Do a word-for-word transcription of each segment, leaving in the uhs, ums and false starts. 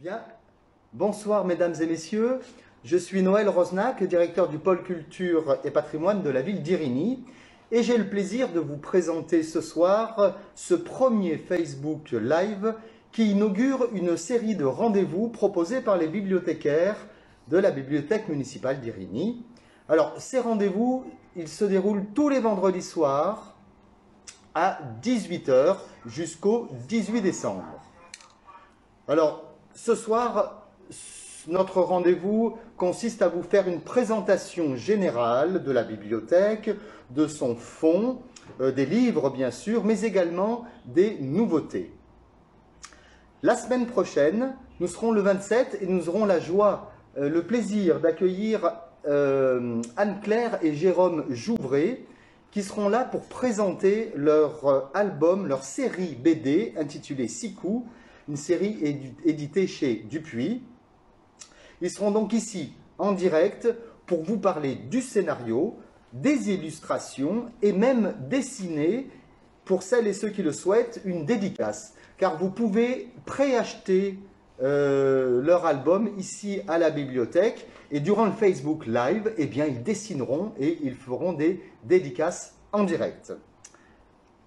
Bien, bonsoir mesdames et messieurs, je suis Noël Rosnac, directeur du pôle culture et patrimoine de la ville d'Irigny, et j'ai le plaisir de vous présenter ce soir ce premier Facebook Live qui inaugure une série de rendez-vous proposés par les bibliothécaires de la Bibliothèque municipale d'Irigny. Alors, ces rendez-vous, ils se déroulent tous les vendredis soirs à dix-huit heures jusqu'au dix-huit décembre. Alors, ce soir, notre rendez-vous consiste à vous faire une présentation générale de la bibliothèque, de son fond, euh, des livres bien sûr, mais également des nouveautés. La semaine prochaine, nous serons le vingt-sept et nous aurons la joie, euh, le plaisir d'accueillir euh, Anne-Claire et Jérôme Jouvray, qui seront là pour présenter leur album, leur série B D intitulée « Six coups », une série éditée chez Dupuis. Ils seront donc ici en direct pour vous parler du scénario, des illustrations et même dessiner, pour celles et ceux qui le souhaitent, une dédicace. Car vous pouvez préacheter euh, leur album ici à la bibliothèque et durant le Facebook Live, eh bien, ils dessineront et ils feront des dédicaces en direct.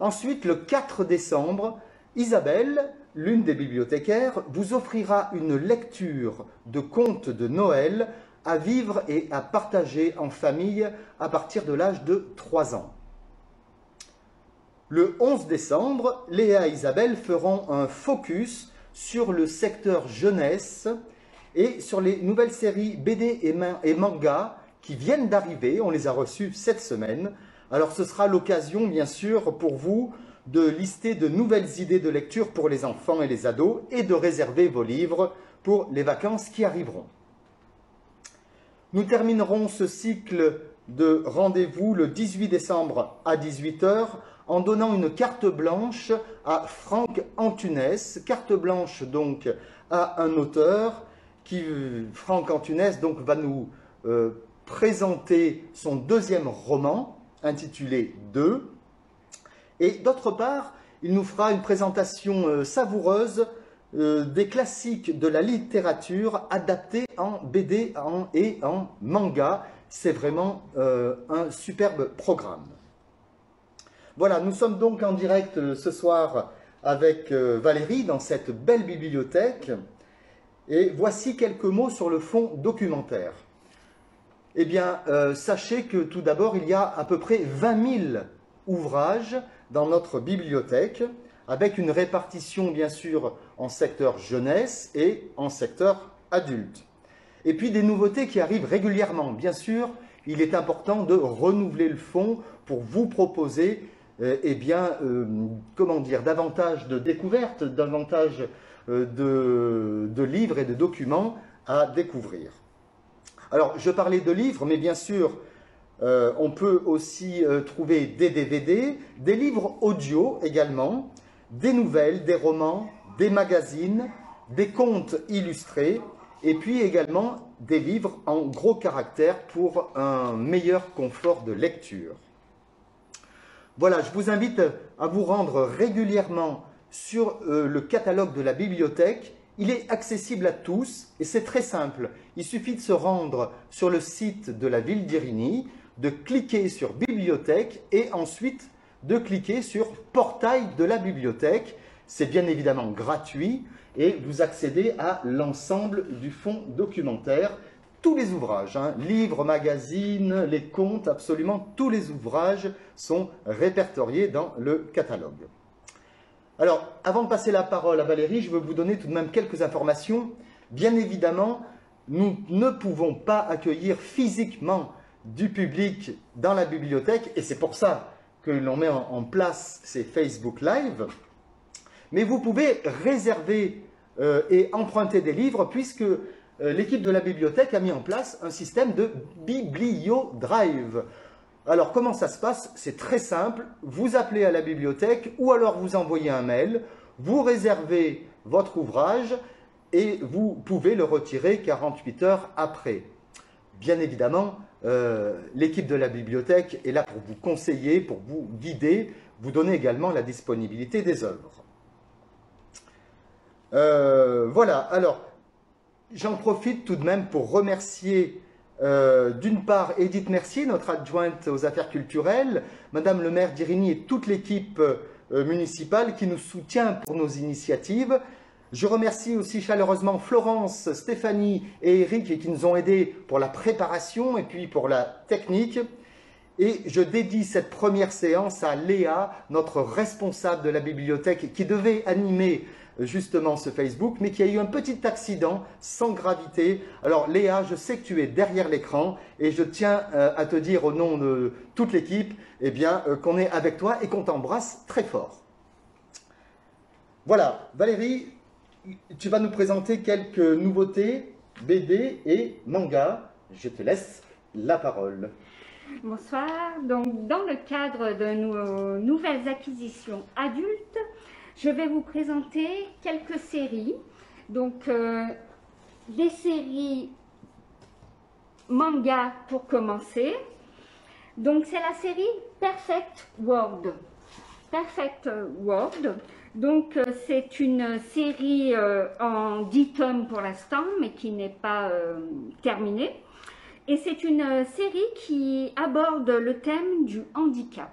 Ensuite, le quatre décembre, Isabelle, l'une des bibliothécaires, vous offrira une lecture de contes de Noël à vivre et à partager en famille à partir de l'âge de trois ans. Le onze décembre, Léa et Isabelle feront un focus sur le secteur jeunesse et sur les nouvelles séries B D et manga qui viennent d'arriver. On les a reçues cette semaine. Alors ce sera l'occasion bien sûr pour vous de lister de nouvelles idées de lecture pour les enfants et les ados et de réserver vos livres pour les vacances qui arriveront. Nous terminerons ce cycle de rendez-vous le dix-huit décembre à dix-huit heures en donnant une carte blanche à Franck Antunes, carte blanche donc à un auteur qui, Franck Antunes, donc va nous euh, présenter son deuxième roman intitulé « Deux ». Et d'autre part, il nous fera une présentation savoureuse des classiques de la littérature adaptés en B D et en manga. C'est vraiment un superbe programme. Voilà, nous sommes donc en direct ce soir avec Valérie dans cette belle bibliothèque. Et voici quelques mots sur le fond documentaire. Eh bien, euh, sachez que tout d'abord, il y a à peu près vingt mille ouvrages dans notre bibliothèque, avec une répartition bien sûr en secteur jeunesse et en secteur adulte. Et puis des nouveautés qui arrivent régulièrement. Bien sûr, il est important de renouveler le fonds pour vous proposer euh, eh bien, euh, comment dire, davantage de découvertes, davantage euh, de, de livres et de documents à découvrir. Alors, je parlais de livres, mais bien sûr, Euh, on peut aussi euh, trouver des D V D, des livres audio également, des nouvelles, des romans, des magazines, des contes illustrés et puis également des livres en gros caractères pour un meilleur confort de lecture. Voilà, je vous invite à vous rendre régulièrement sur euh, le catalogue de la bibliothèque. Il est accessible à tous et c'est très simple. Il suffit de se rendre sur le site de la ville d'Irigny, de cliquer sur « Bibliothèque » et ensuite de cliquer sur « Portail de la bibliothèque ». C'est bien évidemment gratuit et vous accédez à l'ensemble du fonds documentaire. Tous les ouvrages, hein, livres, magazines, les contes, absolument tous les ouvrages sont répertoriés dans le catalogue. Alors, avant de passer la parole à Valérie, je veux vous donner tout de même quelques informations. Bien évidemment, nous ne pouvons pas accueillir physiquement du public dans la bibliothèque, et c'est pour ça que l'on met en place ces Facebook Live. Mais vous pouvez réserver euh, et emprunter des livres, puisque euh, l'équipe de la bibliothèque a mis en place un système de BiblioDrive. Alors, comment ça se passe? C'est très simple. Vous appelez à la bibliothèque ou alors vous envoyez un mail, vous réservez votre ouvrage et vous pouvez le retirer quarante-huit heures après. Bien évidemment, Euh, l'équipe de la bibliothèque est là pour vous conseiller, pour vous guider, vous donner également la disponibilité des œuvres. Euh, voilà, alors, j'en profite tout de même pour remercier euh, d'une part Edith Mercier, notre adjointe aux affaires culturelles, Madame le maire d'Irigny et toute l'équipe euh, municipale qui nous soutient pour nos initiatives. Je remercie aussi chaleureusement Florence, Stéphanie et Eric qui nous ont aidés pour la préparation et puis pour la technique. Et je dédie cette première séance à Léa, notre responsable de la bibliothèque, qui devait animer justement ce Facebook, mais qui a eu un petit accident sans gravité. Alors Léa, je sais que tu es derrière l'écran et je tiens à te dire au nom de toute l'équipe eh bien, qu'on est avec toi et qu'on t'embrasse très fort. Voilà, Valérie, tu vas nous présenter quelques nouveautés, B D et manga. Je te laisse la parole. Bonsoir. Donc, dans le cadre de nos nouvelles acquisitions adultes, je vais vous présenter quelques séries. Donc, euh, des séries manga pour commencer. Donc, c'est la série Perfect World. Perfect World. Donc, c'est une série euh, en dix tomes pour l'instant, mais qui n'est pas euh, terminée. Et c'est une série qui aborde le thème du handicap.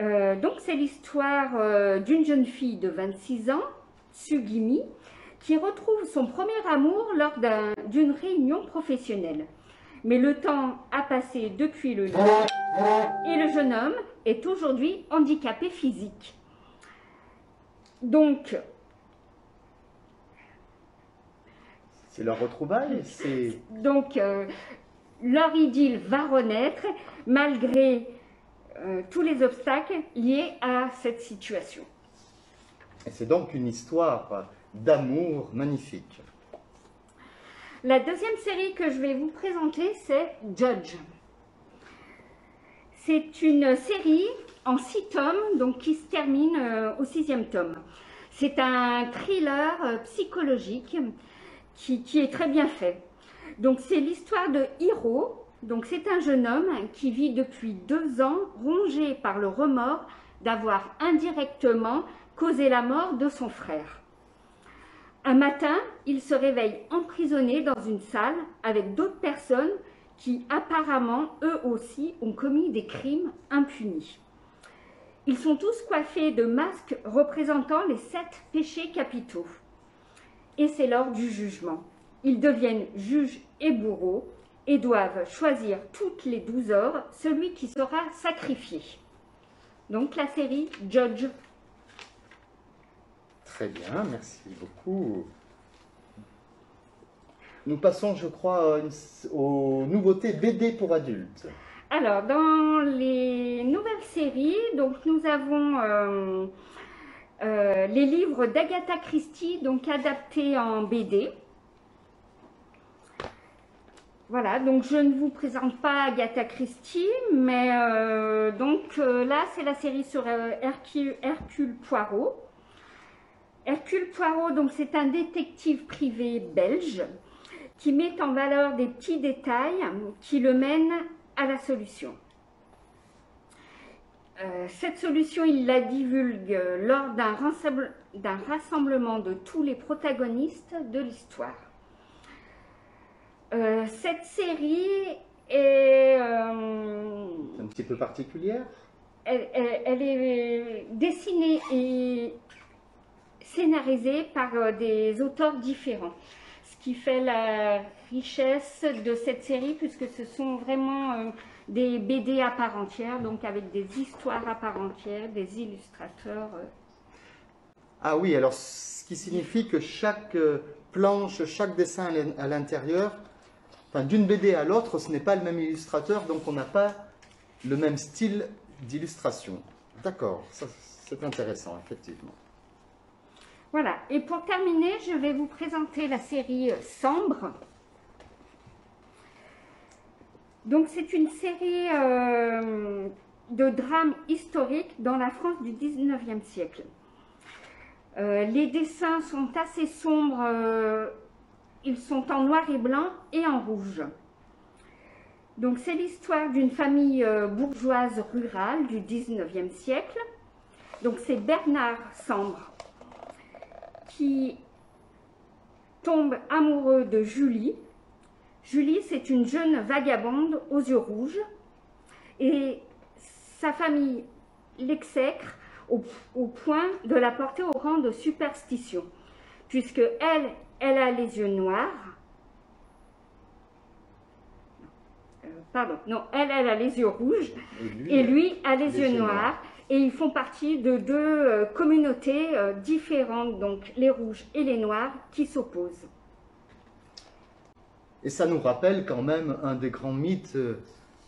Euh, donc, c'est l'histoire euh, d'une jeune fille de vingt-six ans, Tsugumi, qui retrouve son premier amour lors d'une réunion professionnelle. Mais le temps a passé depuis le lycée et le jeune homme est aujourd'hui handicapé physique. Donc, c'est leur retrouvaille. Donc, euh, leur idylle va renaître malgré euh, tous les obstacles liés à cette situation. Et c'est donc une histoire d'amour magnifique. La deuxième série que je vais vous présenter, c'est Judge. C'est une série en six tomes, donc qui se termine euh, au sixième tome. C'est un thriller euh, psychologique qui, qui est très bien fait. Donc c'est l'histoire de Hiro. Donc c'est un jeune homme qui vit depuis deux ans rongé par le remords d'avoir indirectement causé la mort de son frère. Un matin, il se réveille emprisonné dans une salle avec d'autres personnes qui apparemment eux aussi ont commis des crimes impunis. Ils sont tous coiffés de masques représentant les sept péchés capitaux. Et c'est lors du jugement. Ils deviennent juges et bourreaux et doivent choisir toutes les douze heures celui qui sera sacrifié. Donc la série Judge. Très bien, merci beaucoup. Nous passons, je crois, aux nouveautés B D pour adultes. Alors, dans les nouvelles séries, donc, nous avons euh, euh, les livres d'Agatha Christie, donc adaptés en B D. Voilà, donc je ne vous présente pas Agatha Christie, mais euh, donc euh, là, c'est la série sur euh, Hercule, Hercule Poirot. Hercule Poirot, donc c'est un détective privé belge qui met en valeur des petits détails qui le mènent à la solution. Euh, cette solution, il la divulgue lors d'un rassemble, d'un rassemblement de tous les protagonistes de l'histoire. Euh, cette série est euh, un petit peu particulière. Elle, elle, elle est dessinée et scénarisée par des auteurs différents, ce qui fait la richesse de cette série, puisque ce sont vraiment euh, des B D à part entière, donc avec des histoires à part entière, des illustrateurs. Euh. Ah oui, alors ce qui signifie que chaque euh, planche, chaque dessin à l'intérieur, enfin, d'une B D à l'autre, ce n'est pas le même illustrateur, donc on n'a pas le même style d'illustration. D'accord, c'est intéressant, effectivement. Voilà, et pour terminer, je vais vous présenter la série Sambre. Donc, c'est une série euh, de drames historiques dans la France du dix-neuvième siècle. Euh, les dessins sont assez sombres, euh, ils sont en noir et blanc et en rouge. Donc, c'est l'histoire d'une famille euh, bourgeoise rurale du dix-neuvième siècle. Donc, c'est Bernard Sambre qui tombe amoureux de Julie. Julie, c'est une jeune vagabonde aux yeux rouges et sa famille l'exècre au, au point de la porter au rang de superstition, puisque elle, elle a les yeux noirs. Euh, pardon, non, elle, elle a les yeux rouges et lui, et lui a les, les yeux, yeux noirs. noirs. Et ils font partie de deux euh, communautés euh, différentes, donc les rouges et les noirs, qui s'opposent. Et ça nous rappelle quand même un des grands mythes, euh,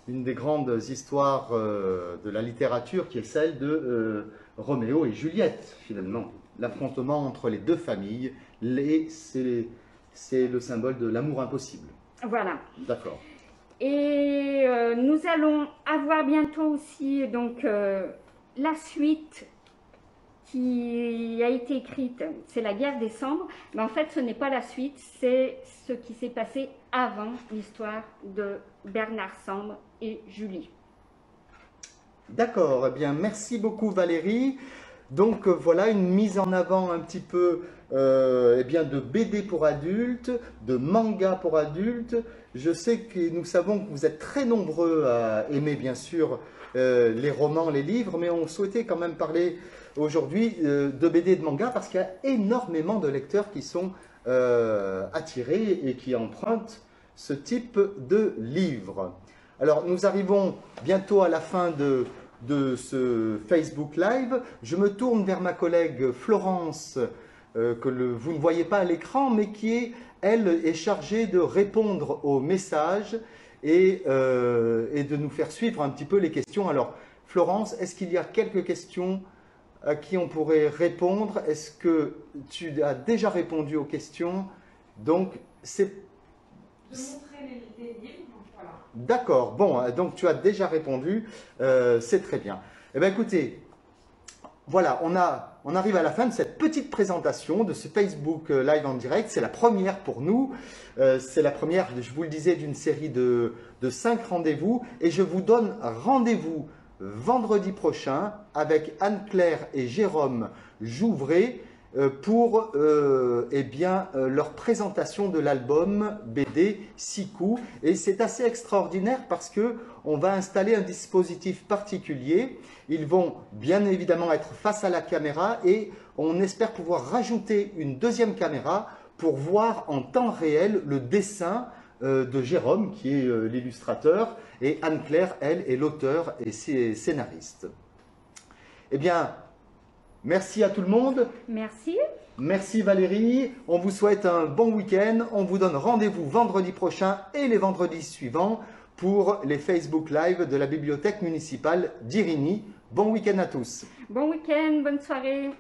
une des grandes histoires euh, de la littérature, qui est celle de euh, Roméo et Juliette, finalement. L'affrontement entre les deux familles, c'est le symbole de l'amour impossible. Voilà. D'accord. Et euh, nous allons avoir bientôt aussi, donc... Euh, la suite qui a été écrite, c'est la guerre des Sambres, mais en fait ce n'est pas la suite, c'est ce qui s'est passé avant l'histoire de Bernard Sambre et Julie. D'accord, eh bien merci beaucoup Valérie. Donc voilà une mise en avant un petit peu euh, eh bien, de B D pour adultes, de manga pour adultes. Je sais que nous savons que vous êtes très nombreux à aimer bien sûr euh, les romans, les livres, mais on souhaitait quand même parler aujourd'hui euh, de B D et de manga parce qu'il y a énormément de lecteurs qui sont euh, attirés et qui empruntent ce type de livre. Alors nous arrivons bientôt à la fin de... de ce Facebook Live. Je me tourne vers ma collègue Florence, euh, que le, vous ne voyez pas à l'écran, mais qui est, elle, est chargée de répondre aux messages et, euh, et de nous faire suivre un petit peu les questions. Alors, Florence, est-ce qu'il y a quelques questions à qui on pourrait répondre? Est-ce que tu as déjà répondu aux questions? Donc, c'est... D'accord, bon, donc tu as déjà répondu, euh, c'est très bien. Eh bien écoutez, voilà, on, a, on arrive à la fin de cette petite présentation de ce Facebook Live en direct. C'est la première pour nous, euh, c'est la première, je vous le disais, d'une série de, de cinq rendez-vous. Et je vous donne rendez-vous vendredi prochain avec Anne-Claire et Jérôme Jouvray pour euh, eh bien, euh, leur présentation de l'album B D Six coups. Et c'est assez extraordinaire parce qu'on va installer un dispositif particulier. Ils vont bien évidemment être face à la caméra et on espère pouvoir rajouter une deuxième caméra pour voir en temps réel le dessin euh, de Jérôme, qui est euh, l'illustrateur, et Anne-Claire, elle, est l'auteur et scénariste. Eh bien... Merci à tout le monde. Merci. Merci Valérie. On vous souhaite un bon week-end. On vous donne rendez-vous vendredi prochain et les vendredis suivants pour les Facebook Live de la Bibliothèque municipale d'Irigny. Bon week-end à tous. Bon week-end, bonne soirée.